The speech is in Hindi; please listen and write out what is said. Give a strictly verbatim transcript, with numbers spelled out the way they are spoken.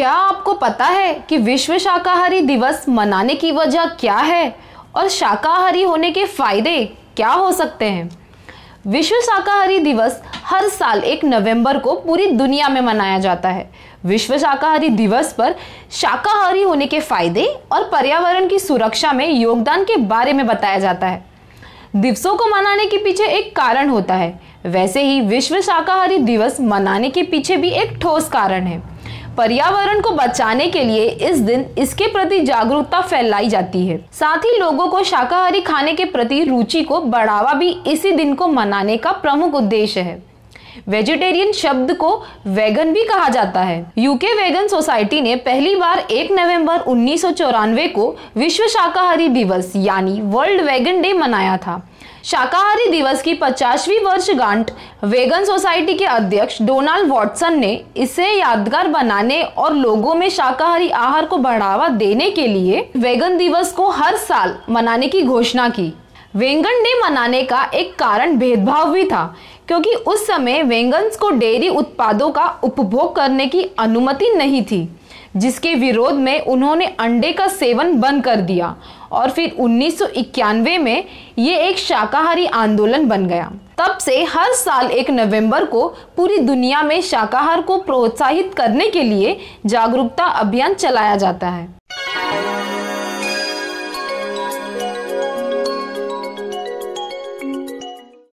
क्या आपको पता है कि विश्व शाकाहारी दिवस मनाने की वजह क्या है और शाकाहारी होने के फायदे क्या हो सकते हैं? विश्व शाकाहारी दिवस हर साल एक नवंबर को पूरी दुनिया में मनाया जाता है। विश्व शाकाहारी दिवस पर शाकाहारी होने के फायदे और पर्यावरण की सुरक्षा में योगदान के बारे में बताया जाता है। दिवसों को मनाने के पीछे एक कारण होता है, वैसे ही विश्व शाकाहारी दिवस मनाने के पीछे भी एक ठोस कारण है। पर्यावरण को बचाने के लिए इस दिन इसके प्रति जागरूकता फैलाई जाती है, साथ ही लोगों को शाकाहारी खाने के प्रति रुचि को बढ़ावा भी इसी दिन को मनाने का प्रमुख उद्देश्य है। वेजिटेरियन शब्द को वेगन भी कहा जाता है। यूके वेगन सोसाइटी ने पहली बार एक नवंबर उन्नीस सौ चौरानवे को विश्व शाकाहारी दिवस यानी वर्ल्ड वेगन डे मनाया था। शाकाहारी दिवस की पचासवीं वर्षगांठ वेगन सोसाइटी के अध्यक्ष डोनाल्ड वॉटसन ने इसे यादगार बनाने और लोगों में शाकाहारी आहार को बढ़ावा देने के लिए वेगन दिवस को हर साल मनाने की घोषणा की। वेगन डे मनाने का एक कारण भेदभाव भी था, क्योंकि उस समय वेगन्स को डेयरी उत्पादों का उपभोग करने की अनुमति नहीं थी, जिसके विरोध में उन्होंने अंडे का सेवन बंद कर दिया और फिर उन्नीस सौ इक्यानवे में ये एक शाकाहारी आंदोलन बन गया। तब से हर साल एक नवंबर को पूरी दुनिया में शाकाहार को प्रोत्साहित करने के लिए जागरूकता अभियान चलाया जाता है।